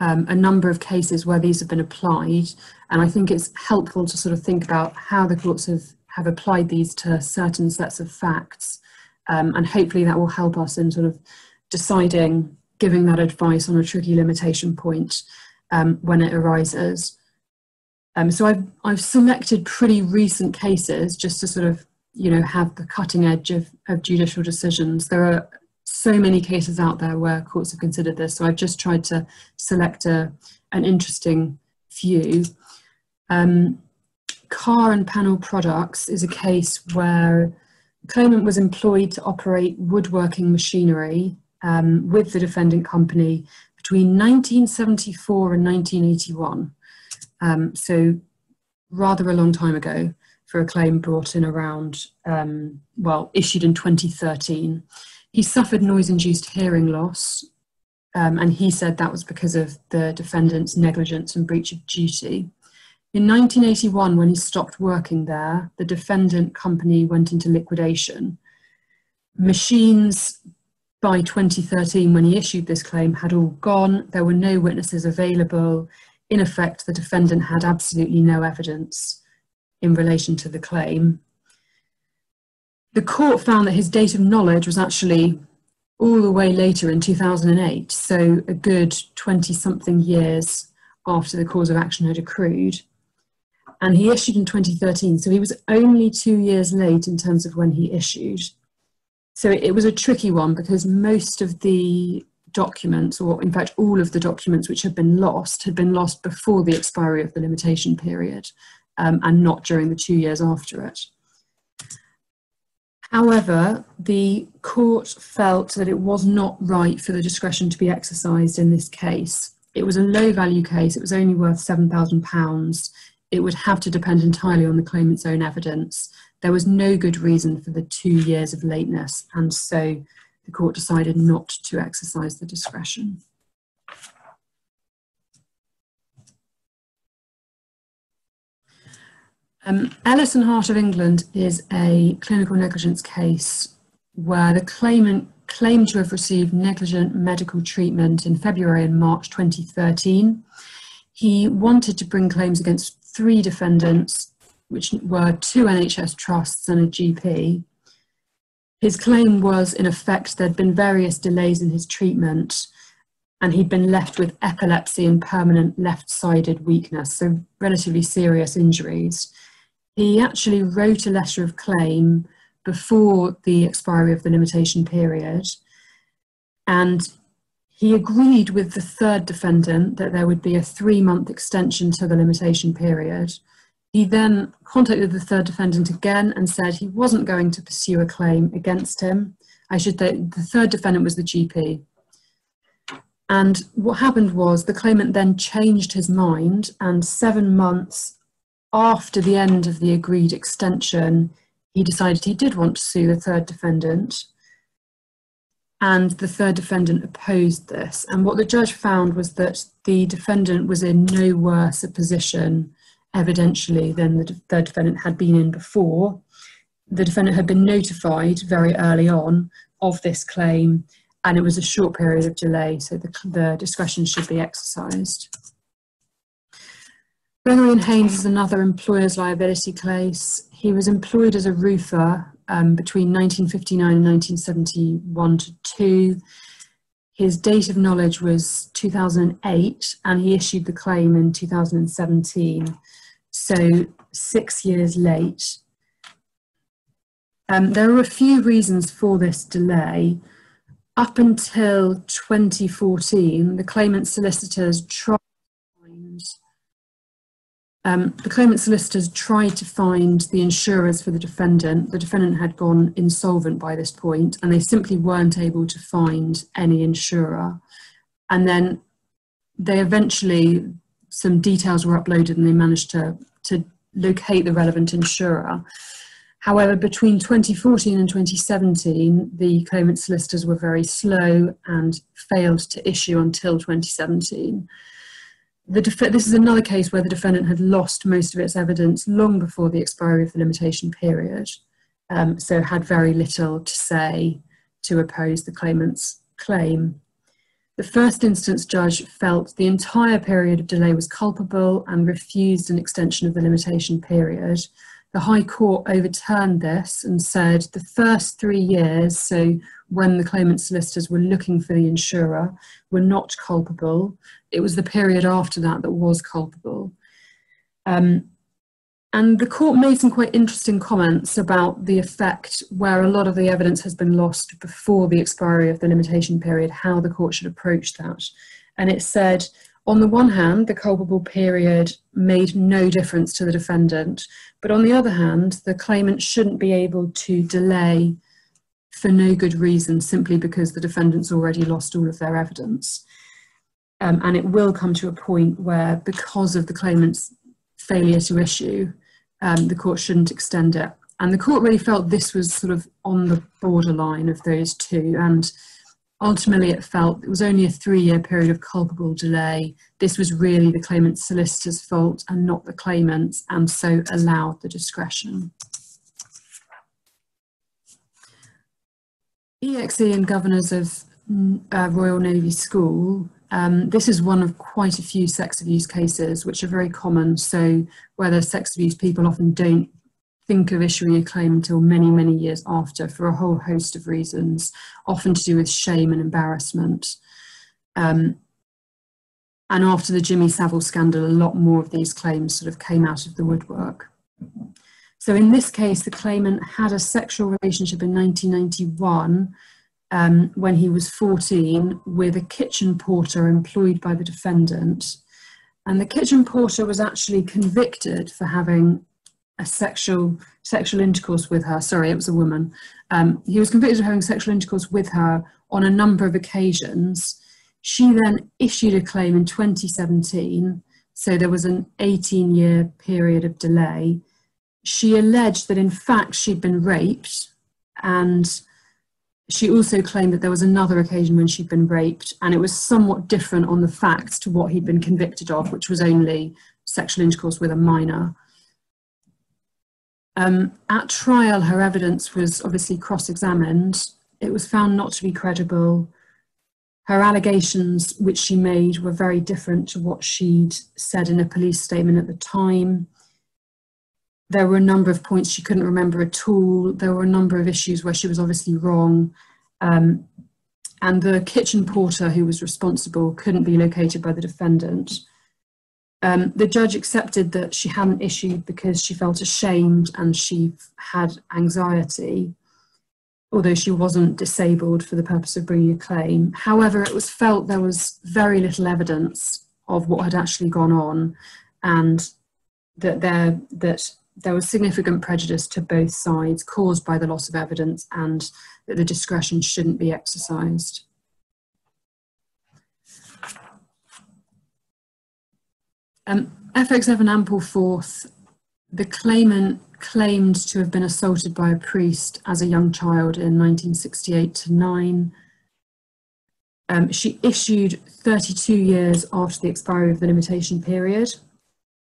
um, a number of cases where these have been applied, and I think it's helpful to sort of think about how the courts have, have applied these to certain sets of facts. Um, and hopefully that will help us in sort of deciding, giving that advice on a tricky limitation point um, when it arises. Um, so I've, I've selected pretty recent cases just to sort of, you know, have the cutting edge of, of judicial decisions. There are so many cases out there where courts have considered this, so I've just tried to select a, an interesting few. Um, Car and Panel Products is a case where the claimant was employed to operate woodworking machinery um, with the defendant company between nineteen seventy-four and nineteen eighty-one. Um, so rather a long time ago for a claim brought in around, um, well, issued in twenty thirteen. He suffered noise-induced hearing loss, um, and he said that was because of the defendant's negligence and breach of duty. In nineteen eighty-one, when he stopped working there, the defendant company went into liquidation. Machines by twenty thirteen, when he issued this claim, had all gone. There were no witnesses available. In effect, the defendant had absolutely no evidence in relation to the claim. The court found that his date of knowledge was actually all the way later in two thousand eight, so a good twenty-something years after the cause of action had accrued. And he issued in twenty thirteen, so he was only two years late in terms of when he issued. So it was a tricky one, because most of the documents, or in fact all of the documents which had been lost, had been lost before the expiry of the limitation period, um, and not during the two years after it. However, the court felt that it was not right for the discretion to be exercised in this case. It was a low value case, it was only worth seven thousand pounds. It would have to depend entirely on the claimant's own evidence. There was no good reason for the two years of lateness, and so the court decided not to exercise the discretion. Um, Ellis and Hart of England is a clinical negligence case where the claimant claimed to have received negligent medical treatment in February and March twenty thirteen. He wanted to bring claims against three defendants, which were two N H S trusts and a G P. His claim was, in effect, there'd been various delays in his treatment and he'd been left with epilepsy and permanent left-sided weakness, so relatively serious injuries. He actually wrote a letter of claim before the expiry of the limitation period, and he agreed with the third defendant that there would be a three-month extension to the limitation period. He then contacted the third defendant again and said he wasn't going to pursue a claim against him. I should say the third defendant was the G P. And what happened was the claimant then changed his mind, and seven months after the end of the agreed extension, he decided he did want to sue the third defendant. And the third defendant opposed this. And what the judge found was that the defendant was in no worse a position evidentially than the third defendant had been in before. The defendant had been notified very early on of this claim, and it was a short period of delay, so the, the discretion should be exercised. Gregory and Haynes is another employer's liability case. He was employed as a roofer um, between nineteen fifty-nine and nineteen seventy-one to two. His date of knowledge was two thousand eight, and he issued the claim in two thousand seventeen. So six years late. Um, there are a few reasons for this delay. Up until twenty fourteen, the claimant solicitors tried to find, um, the claimant solicitors tried to find the insurers for the defendant. The defendant had gone insolvent by this point, and they simply weren't able to find any insurer. And then they eventually, some details were uploaded and they managed to, to locate the relevant insurer. However, between twenty fourteen and twenty seventeen, the claimant solicitors were very slow and failed to issue until twenty seventeen. The this is another case where the defendant had lost most of its evidence long before the expiry of the limitation period, um, so had very little to say to oppose the claimant's claim. The first instance judge felt the entire period of delay was culpable and refused an extension of the limitation period. The High Court overturned this and said the first three years, so when the claimant solicitors were looking for the insurer, were not culpable. It was the period after that that was culpable. Um, and the court made some quite interesting comments about the effect where a lot of the evidence has been lost before the expiry of the limitation period, how the court should approach that. And it said, on the one hand, the culpable period made no difference to the defendant, but on the other hand, the claimant shouldn't be able to delay for no good reason simply because the defendant's already lost all of their evidence. Um, and it will come to a point where, because of the claimant's failure to issue, um, the court shouldn't extend it. And the court really felt this was sort of on the borderline of those two, and ultimately, it felt it was only a three-year period of culpable delay. This was really the claimant's solicitor's fault and not the claimant's, and so allowed the discretion. E X E and Governors of uh, Royal Navy School. Um, this is one of quite a few sex abuse cases, which are very common. So where there's sex abuse, people often don't think of issuing a claim until many, many years after for a whole host of reasons, often to do with shame and embarrassment. Um, and after the Jimmy Savile scandal, a lot more of these claims sort of came out of the woodwork. So in this case, the claimant had a sexual relationship in nineteen ninety-one um, when he was fourteen with a kitchen porter employed by the defendant. And the kitchen porter was actually convicted for having a sexual sexual intercourse with her. Sorry, it was a woman. Um, he was convicted of having sexual intercourse with her on a number of occasions. She then issued a claim in twenty seventeen, so there was an eighteen-year period of delay. She alleged that in fact she'd been raped, and she also claimed that there was another occasion when she'd been raped, and it was somewhat different on the facts to what he'd been convicted of, which was only sexual intercourse with a minor. Um, at trial, her evidence was obviously cross-examined. It was found not to be credible. Her allegations, which she made, were very different to what she'd said in a police statement at the time. there were a number of points she couldn't remember at all. There were a number of issues where she was obviously wrong. Um, and the kitchen porter who was responsible couldn't be located by the defendant. Um, the judge accepted that she hadn't issued because she felt ashamed and she had anxiety, although she wasn't disabled for the purpose of bringing a claim. However, it was felt there was very little evidence of what had actually gone on, and that there, that there was significant prejudice to both sides caused by the loss of evidence, and that the discretion shouldn't be exercised. Um, F X seven Ampleforth, the claimant claimed to have been assaulted by a priest as a young child in nineteen sixty-eight to nine. Um, she issued thirty-two years after the expiry of the limitation period.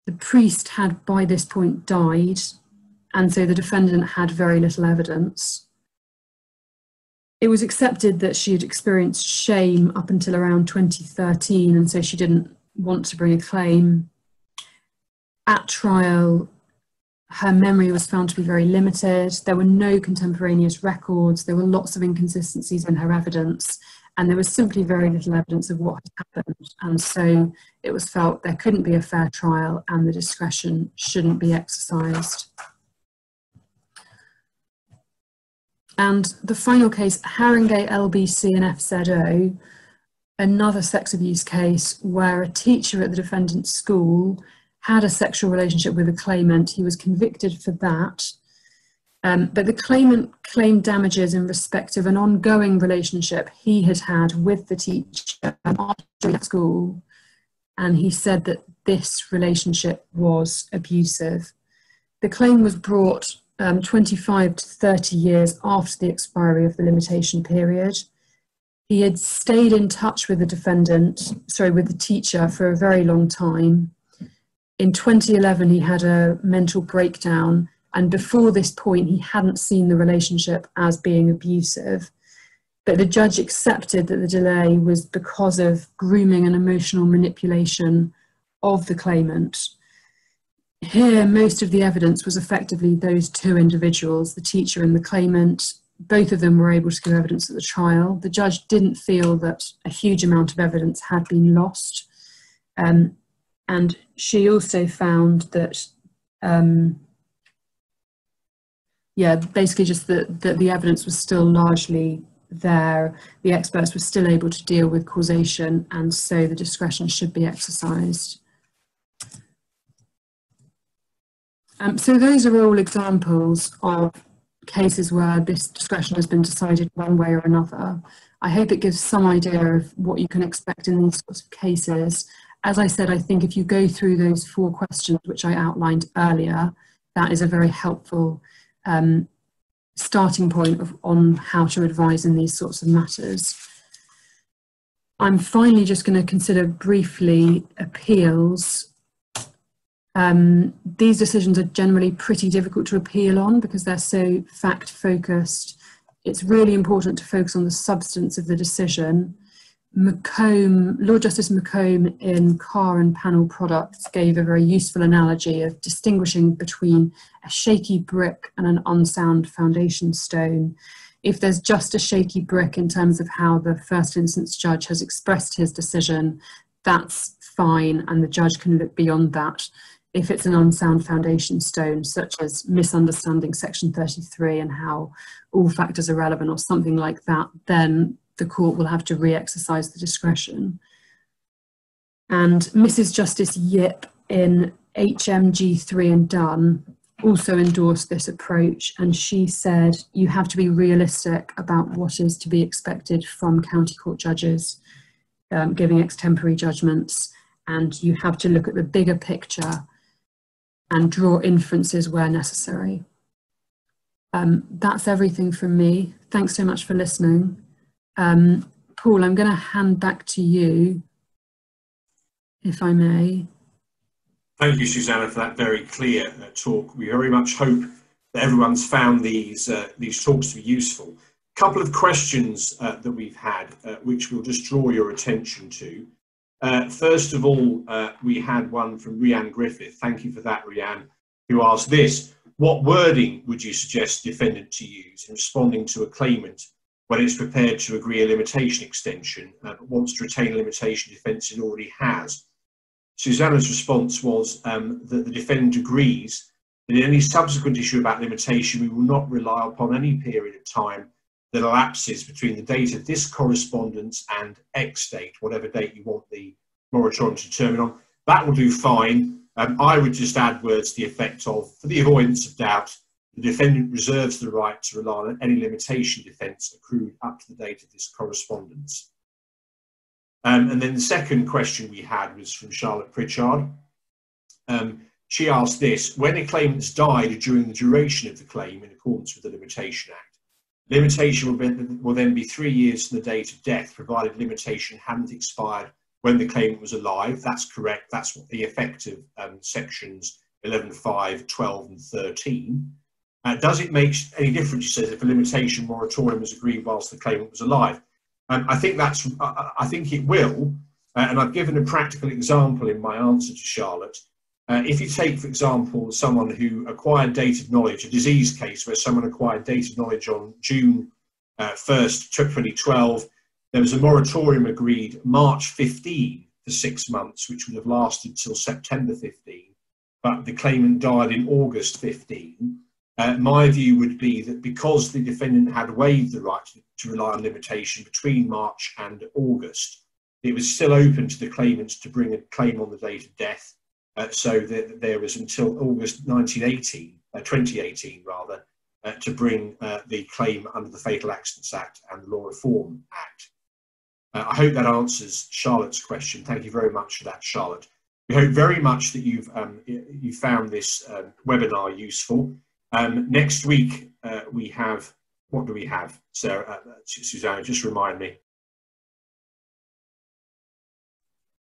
The priest had by this point died, and so the defendant had very little evidence. It was accepted that she had experienced shame up until around twenty thirteen, and so she didn't want to bring a claim. At trial, her memory was found to be very limited. There were no contemporaneous records. There were lots of inconsistencies in her evidence, and there was simply very little evidence of what had happened, and so it was felt there couldn't be a fair trial and the discretion shouldn't be exercised. And the final case, Haringey L B C and F Z O, another sex abuse case where a teacher at the defendant's school had a sexual relationship with a claimant. He was convicted for that, um, but the claimant claimed damages in respect of an ongoing relationship he had had with the teacher after school, and he said that this relationship was abusive. The claim was brought um, twenty-five to thirty years after the expiry of the limitation period. He had stayed in touch with the defendant, sorry, with the teacher for a very long time. In twenty eleven, he had a mental breakdown, and before this point, he hadn't seen the relationship as being abusive. But the judge accepted that the delay was because of grooming and emotional manipulation of the claimant. Here, most of the evidence was effectively those two individuals, the teacher and the claimant. Both of them were able to give evidence at the trial. The judge didn't feel that a huge amount of evidence had been lost. Um, and she also found that, um, yeah, basically just that, that the evidence was still largely there. The experts were still able to deal with causation, and so the discretion should be exercised. Um, so those are all examples of cases where this discretion has been decided one way or another. I hope it gives some idea of what you can expect in these sorts of cases. As I said, I think if you go through those four questions which I outlined earlier, that is a very helpful um, starting point of, on how to advise in these sorts of matters. I'm finally just going to consider briefly appeals. Um, these decisions are generally pretty difficult to appeal on because they're so fact-focused. It's really important to focus on the substance of the decision. Macomb, Lord Justice Macomb in Car and Panel Products gave a very useful analogy of distinguishing between a shaky brick and an unsound foundation stone. If there's just a shaky brick in terms of how the first instance judge has expressed his decision, that's fine, and the judge can look beyond that. If it's an unsound foundation stone, such as misunderstanding section thirty-three and how all factors are relevant or something like that, then the court will have to re-exercise the discretion. And Missus Justice Yip in H M G three and Dunn also endorsed this approach, and she said you have to be realistic about what is to be expected from county court judges um, giving extemporary judgments, and you have to look at the bigger picture and draw inferences where necessary. Um, that's everything from me. Thanks so much for listening. Um, Paul, I'm going to hand back to you, if I may. Thank you, Susannah, for that very clear uh, talk. We very much hope that everyone's found these, uh, these talks to be useful. A couple of questions uh, that we've had, uh, which we'll just draw your attention to. Uh, first of all, uh, we had one from Rhianne Griffith. Thank you for that, Rhianne. who asks this: what wording would you suggest the defendant to use in responding to a claimant when it's prepared to agree a limitation extension uh, but wants to retain a limitation defence it already has? Susannah's response was um, that the defendant agrees that in any subsequent issue about limitation we will not rely upon any period of time that elapses between the date of this correspondence and X date, whatever date you want the moratorium to determine on. That will do fine. Um, I would just add words to the effect of, for the avoidance of doubt, the defendant reserves the right to rely on any limitation defence accrued up to the date of this correspondence. Um, and then the second question we had was from Charlotte Pritchard. Um, she asked this: when a claimant's died during the duration of the claim in accordance with the Limitation Act, limitation will, be, will then be three years from the date of death, provided limitation hadn't expired when the claimant was alive. That's correct. That's what the effect of um, sections eleven, five, twelve and thirteen. Uh, does it make any difference, she says, if a limitation moratorium was agreed whilst the claimant was alive? Um, I think that's, I, I think it will, uh, and I've given a practical example in my answer to Charlotte. Uh, if you take, for example, someone who acquired date of knowledge, a disease case where someone acquired date of knowledge on June uh, first, twenty twelve, there was a moratorium agreed March fifteenth for six months, which would have lasted till September fifteenth, but the claimant died in August fifteenth. Uh, my view would be that because the defendant had waived the right to, to rely on limitation between March and August, it was still open to the claimants to bring a claim on the date of death, uh, so that there was until August nineteen eighteen, uh, twenty eighteen rather, uh, to bring uh, the claim under the Fatal Accidents Act and the Law Reform Act. Uh, I hope that answers Charlotte's question. Thank you very much for that, Charlotte. We hope very much that you've um, you found this um, webinar useful. Um, next week uh, we have, what do we have, Sarah, uh, Susannah, just remind me.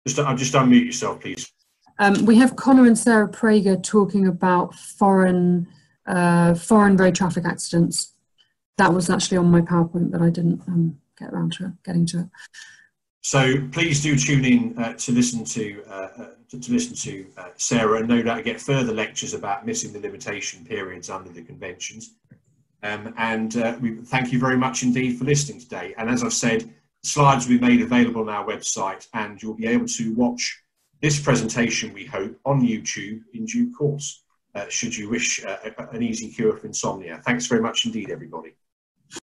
Just, uh, just unmute yourself, please. Um, we have Connor and Sarah Prager talking about foreign, uh, foreign road traffic accidents. That was actually on my PowerPoint, but I didn't um, get around to it, getting to it. So please do tune in uh, to listen to, uh, to, to, listen to uh, Sarah, and no doubt get further lectures about missing the limitation periods under the conventions. Um, and uh, we thank you very much indeed for listening today. And as I've said, slides will be made available on our website, and you'll be able to watch this presentation, we hope, on YouTube in due course, uh, should you wish uh, an easy cure for insomnia. Thanks very much indeed, everybody.